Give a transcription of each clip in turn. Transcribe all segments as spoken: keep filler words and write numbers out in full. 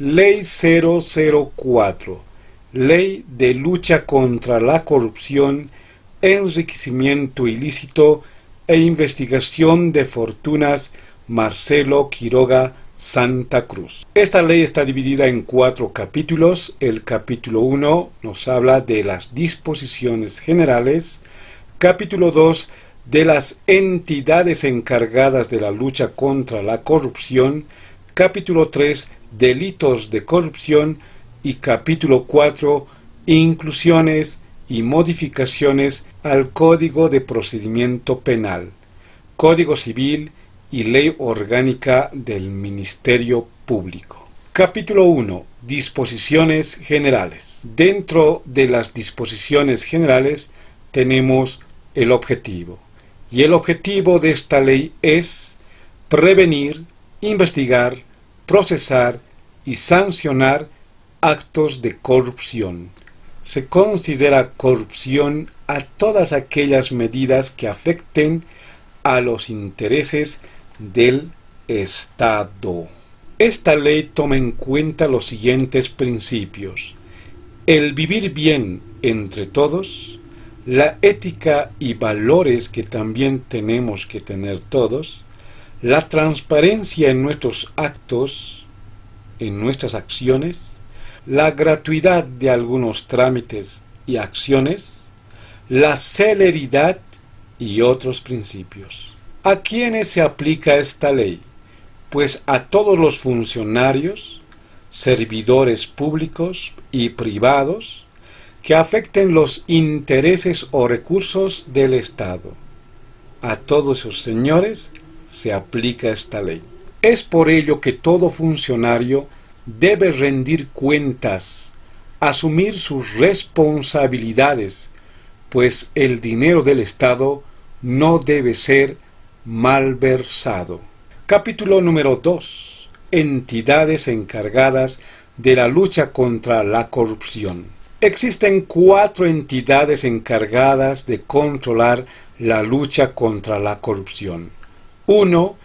Ley cero cero cuatro. Ley de lucha contra la corrupción, enriquecimiento ilícito e investigación de fortunas, Marcelo Quiroga Santa Cruz. Esta ley está dividida en cuatro capítulos. El capítulo uno nos habla de las disposiciones generales. Capítulo dos de las entidades encargadas de la lucha contra la corrupción. Capítulo tres delitos de corrupción. Y capítulo cuatro inclusiones y modificaciones al Código de Procedimiento Penal, Código Civil y Ley Orgánica del Ministerio Público. Capítulo uno. Disposiciones generales. Dentro de las disposiciones generales tenemos el objetivo. Y el objetivo de esta ley es prevenir, investigar, procesar y sancionar actos de corrupción. Se considera corrupción a todas aquellas medidas que afecten a los intereses del Estado. Esta ley toma en cuenta los siguientes principios: el vivir bien entre todos, la ética y valores que también tenemos que tener todos, la transparencia en nuestros actos, en nuestras acciones, la gratuidad de algunos trámites y acciones, la celeridad y otros principios. ¿A quiénes se aplica esta ley? Pues a todos los funcionarios, servidores públicos y privados que afecten los intereses o recursos del Estado. A todos esos señores se aplica esta ley. Es por ello que todo funcionario debe rendir cuentas, asumir sus responsabilidades, pues el dinero del Estado no debe ser malversado. Capítulo número dos. Entidades encargadas de la lucha contra la corrupción. Existen cuatro entidades encargadas de controlar la lucha contra la corrupción. uno.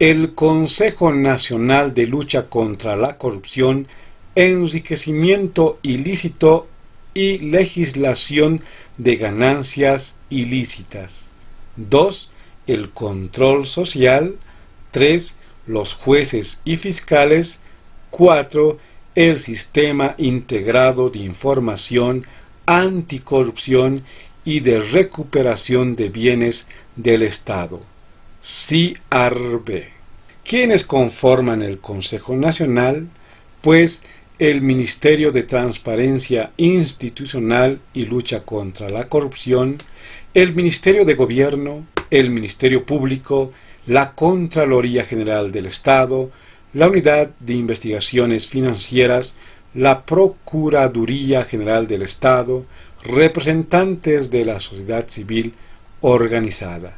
El Consejo Nacional de Lucha contra la Corrupción, Enriquecimiento Ilícito y Legislación de Ganancias Ilícitas. dos. El Control Social. tres. Los jueces y fiscales. cuatro. El Sistema Integrado de Información, Anticorrupción y de Recuperación de Bienes del Estado, SIARBE. ¿Quiénes conforman el Consejo Nacional? Pues el Ministerio de Transparencia Institucional y Lucha contra la Corrupción, el Ministerio de Gobierno, el Ministerio Público, la Contraloría General del Estado, la Unidad de Investigaciones Financieras, la Procuraduría General del Estado, representantes de la sociedad civil organizada.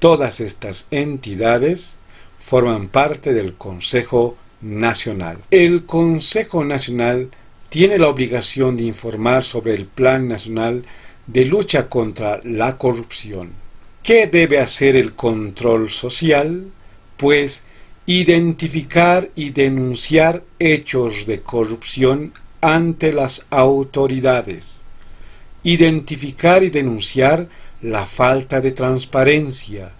Todas estas entidades forman parte del Consejo Nacional. El Consejo Nacional tiene la obligación de informar sobre el Plan Nacional de Lucha contra la Corrupción. ¿Qué debe hacer el control social? Pues identificar y denunciar hechos de corrupción ante las autoridades. Identificar y denunciar la falta de transparencia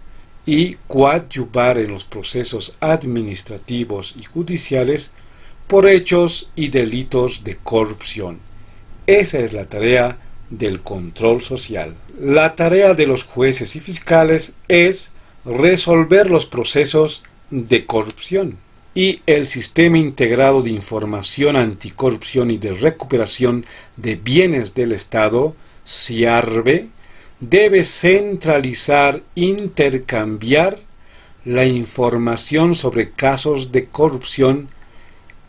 y coadyuvar en los procesos administrativos y judiciales por hechos y delitos de corrupción. Esa es la tarea del control social. La tarea de los jueces y fiscales es resolver los procesos de corrupción. Y el Sistema Integrado de Información, Anticorrupción y de Recuperación de Bienes del Estado, SIARBE, debe centralizar, intercambiar la información sobre casos de corrupción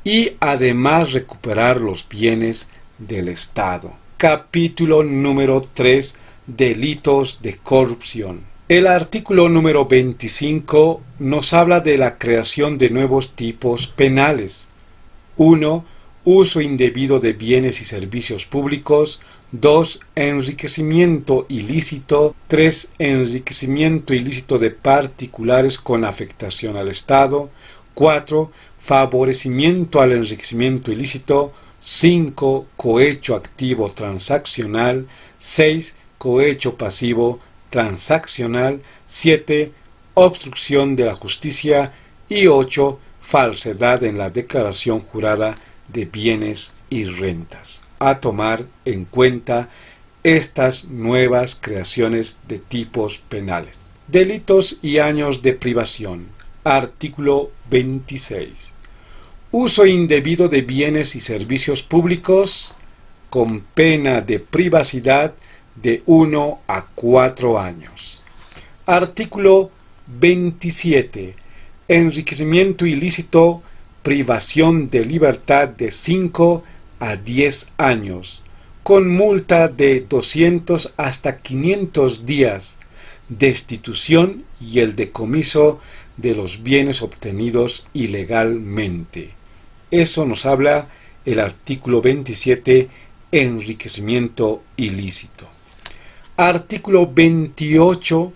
y además recuperar los bienes del Estado. Capítulo número tres. Delitos de corrupción. El artículo número veinticinco nos habla de la creación de nuevos tipos penales. uno. Uso indebido de bienes y servicios públicos. dos. Enriquecimiento ilícito. tres. Enriquecimiento ilícito de particulares con afectación al Estado. cuatro. favorecimiento al enriquecimiento ilícito, cinco cohecho activo transaccional, seis cohecho pasivo transaccional, siete obstrucción de la justicia y ocho falsedad en la declaración jurada de bienes y rentas. A tomar en cuenta estas nuevas creaciones de tipos penales. Delitos y años de privación. Artículo veintiséis. Uso indebido de bienes y servicios públicos con pena de privacidad de uno a cuatro años. Artículo veintisiete. Enriquecimiento ilícito, privación de libertad de cinco a diez años, con multa de doscientos hasta quinientos días, destitución y el decomiso de los bienes obtenidos ilegalmente. Eso nos habla el artículo veintisiete, enriquecimiento ilícito. Artículo veintiocho,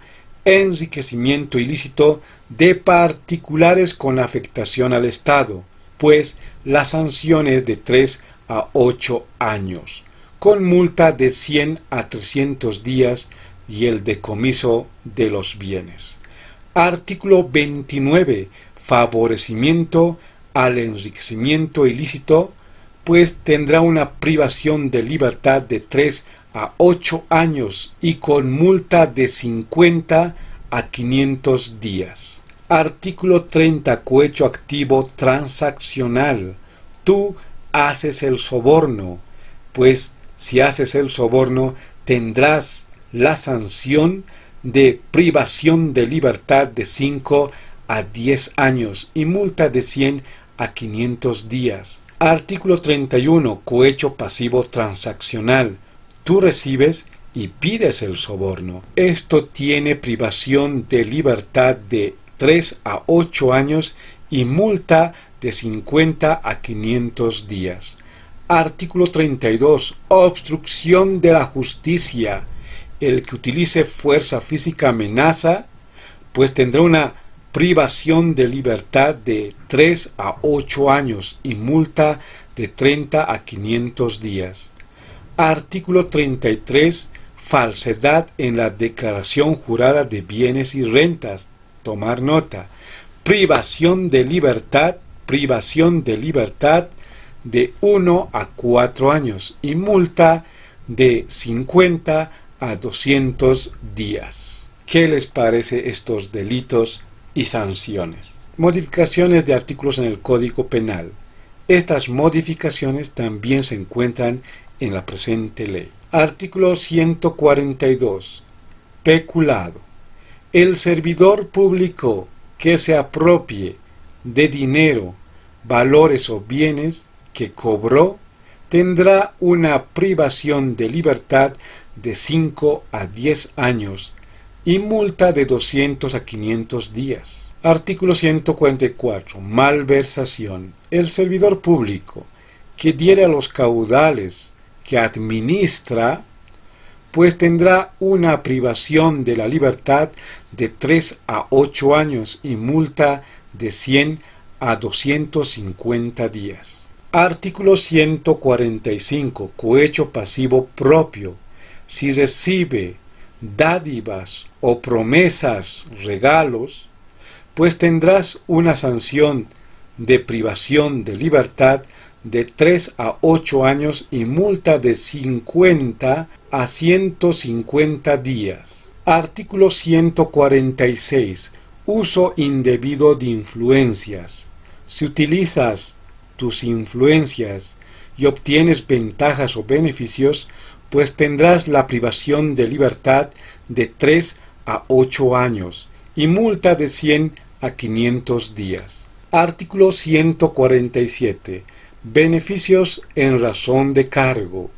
enriquecimiento ilícito de particulares con afectación al Estado, pues la sanción es de tres a ocho años, con multa de cien a trescientos días y el decomiso de los bienes. Artículo veintinueve. Favorecimiento al enriquecimiento ilícito, pues tendrá una privación de libertad de tres a ocho años y con multa de cincuenta a quinientos días. Artículo treinta. Cohecho activo transaccional. Tú haces el soborno, pues si haces el soborno tendrás la sanción de privación de libertad de cinco a diez años y multa de cien a quinientos días. Artículo treinta y uno. Cohecho pasivo transaccional. Tú recibes y pides el soborno. Esto tiene privación de libertad de tres a ocho años y multa de cincuenta a quinientos días. Artículo treinta y dos. Obstrucción de la justicia. El que utilice fuerza física, amenaza, pues tendrá una privación de libertad de tres a ocho años y multa de treinta a quinientos días. Artículo treinta y tres. Falsedad en la declaración jurada de bienes y rentas. Tomar nota. Privación de libertad, privación de libertad de uno a cuatro años y multa de cincuenta a doscientos días. ¿Qué les parece estos delitos y sanciones? Modificaciones de artículos en el Código Penal. Estas modificaciones también se encuentran en la presente ley. Artículo ciento cuarenta y dos. Peculado. El servidor público que se apropie de dinero, valores o bienes que cobró tendrá una privación de libertad de cinco a diez años y multa de doscientos a quinientos días. Artículo ciento cuarenta y cuatro. Malversación. El servidor público que diere a los caudales que administra, pues tendrá una privación de la libertad de tres a ocho años y multa de cien a doscientos cincuenta días. Artículo ciento cuarenta y cinco. Cohecho pasivo propio. Si recibe dádivas o promesas, regalos, pues tendrás una sanción de privación de libertad de tres a ocho años y multa de cincuenta a ciento cincuenta días. Artículo ciento cuarenta y seis. Uso indebido de influencias. Si utilizas tus influencias y obtienes ventajas o beneficios, pues tendrás la privación de libertad de tres a ocho años y multa de cien a quinientos días. Artículo ciento cuarenta y siete. Beneficios en razón de cargo.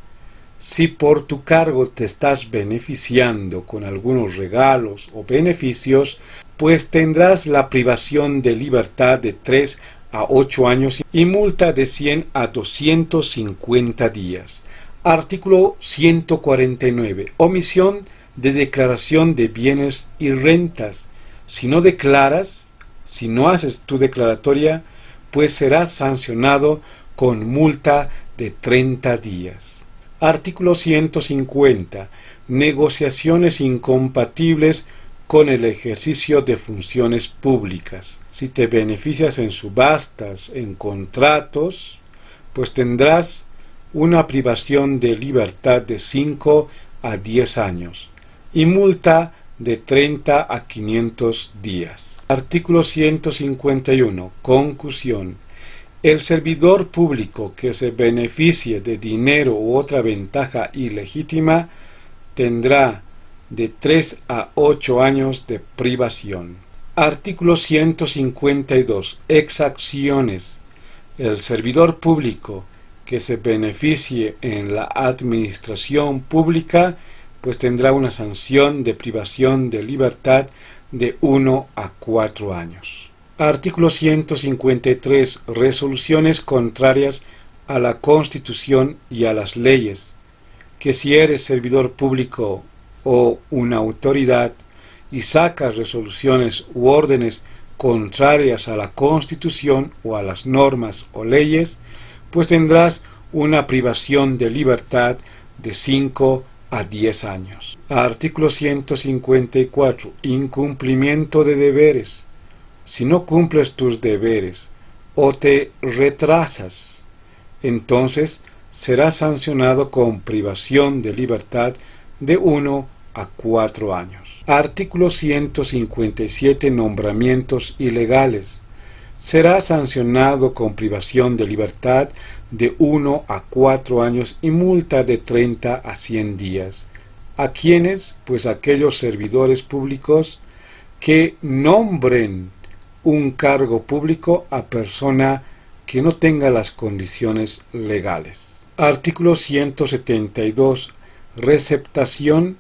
Si por tu cargo te estás beneficiando con algunos regalos o beneficios, pues tendrás la privación de libertad de tres a ocho años y multa de cien a doscientos cincuenta días. Artículo ciento cuarenta y nueve. Omisión de declaración de bienes y rentas. Si no declaras, si no haces tu declaratoria, pues será sancionado con multa de treinta días. Artículo ciento cincuenta. Negociaciones incompatibles con el ejercicio de funciones públicas. Si te beneficias en subastas, en contratos, pues tendrás una privación de libertad de cinco a diez años y multa de treinta a quinientos días. Artículo ciento cincuenta y uno. Concusión. El servidor público que se beneficie de dinero u otra ventaja ilegítima tendrá de tres a ocho años de privación. Artículo ciento cincuenta y dos. Exacciones. El servidor público que se beneficie en la administración pública pues tendrá una sanción de privación de libertad de uno a cuatro años. Artículo ciento cincuenta y tres. Resoluciones contrarias a la Constitución y a las leyes, que si eres servidor público o una autoridad y sacas resoluciones u órdenes contrarias a la Constitución o a las normas o leyes, pues tendrás una privación de libertad de cinco a diez años. Artículo ciento cincuenta y cuatro. Incumplimiento de deberes. Si no cumples tus deberes o te retrasas, entonces será sancionado con privación de libertad de uno a cuatro años. Artículo ciento cincuenta y siete. Nombramientos ilegales. Será sancionado con privación de libertad de uno a cuatro años y multa de treinta a cien días. ¿A quiénes? Pues aquellos servidores públicos que nombren un cargo público a persona que no tenga las condiciones legales. Artículo ciento setenta y dos. Receptación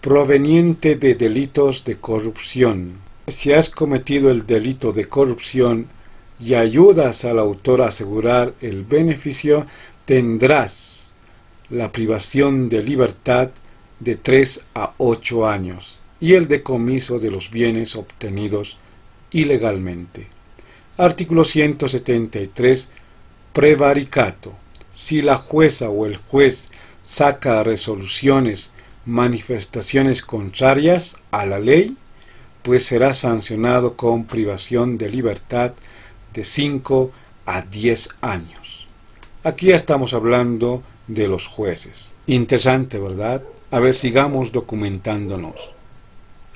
proveniente de delitos de corrupción. Si has cometido el delito de corrupción y ayudas al autor a asegurar el beneficio, tendrás la privación de libertad de tres a ocho años y el decomiso de los bienes obtenidos ilegalmente. Artículo ciento setenta y tres. Prevaricato. Si la jueza o el juez saca resoluciones, manifestaciones contrarias a la ley, pues será sancionado con privación de libertad de cinco a diez años. Aquí ya estamos hablando de los jueces. Interesante, ¿verdad? A ver, sigamos documentándonos.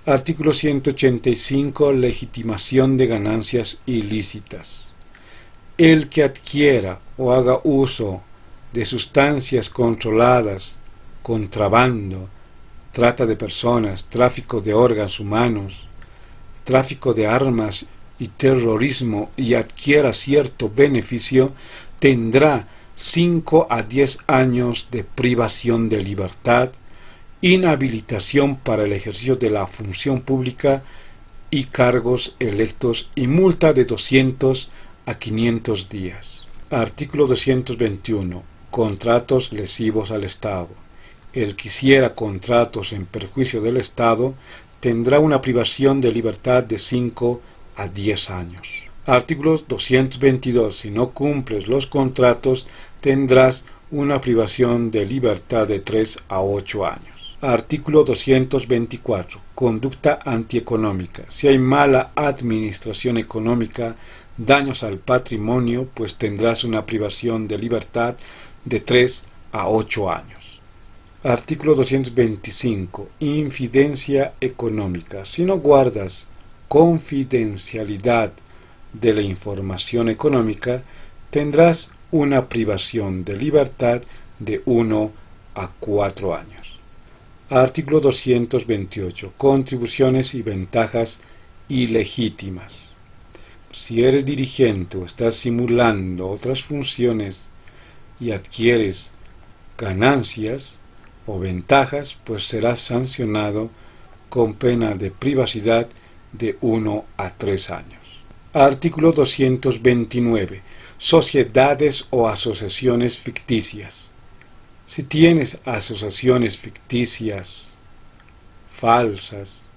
Artículo ciento ochenta y cinco. Legitimación de ganancias ilícitas. El que adquiera o haga uso de sustancias controladas, contrabando, trata de personas, tráfico de órganos humanos, tráfico de armas y terrorismo y adquiera cierto beneficio, tendrá cinco a diez años de privación de libertad, inhabilitación para el ejercicio de la función pública y cargos electos y multa de doscientos a quinientos días. Artículo doscientos veintiuno. Contratos lesivos al Estado. El que hiciera contratos en perjuicio del Estado tendrá una privación de libertad de cinco a diez años. Artículo doscientos veintidós. Si no cumples los contratos, tendrás una privación de libertad de tres a ocho años. Artículo doscientos veinticuatro. Conducta antieconómica. Si hay mala administración económica, daños al patrimonio, pues tendrás una privación de libertad de tres a ocho años. Artículo doscientos veinticinco. Infidencia económica. Si no guardas confidencialidad de la información económica, tendrás una privación de libertad de uno a cuatro años. Artículo doscientos veintiocho. Contribuciones y ventajas ilegítimas. Si eres dirigente o estás simulando otras funciones y adquieres ganancias o ventajas, pues serás sancionado con pena de privacidad de uno a tres años. Artículo doscientos veintinueve. Sociedades o asociaciones ficticias. Si tienes asociaciones ficticias, falsas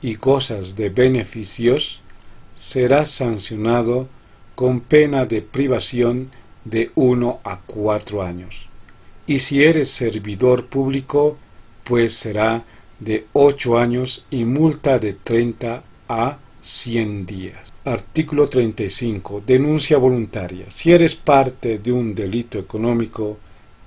y gozas de beneficios, serás sancionado con pena de privación de uno a cuatro años. Y si eres servidor público, pues será de ocho años y multa de treinta a cien días. Artículo treinta y cinco. Denuncia voluntaria. Si eres parte de un delito económico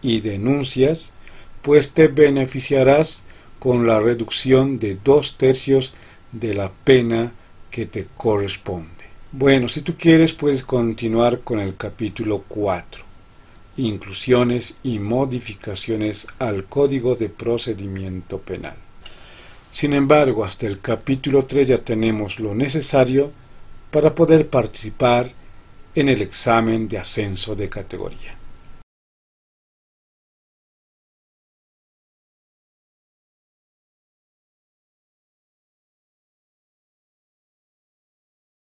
y denuncias, pues te beneficiarás con la reducción de dos tercios de la pena que te corresponde. Bueno, si tú quieres, puedes continuar con el capítulo cuatro. Inclusiones y modificaciones al Código de Procedimiento Penal. Sin embargo, hasta el capítulo tres ya tenemos lo necesario para poder participar en el examen de ascenso de categoría.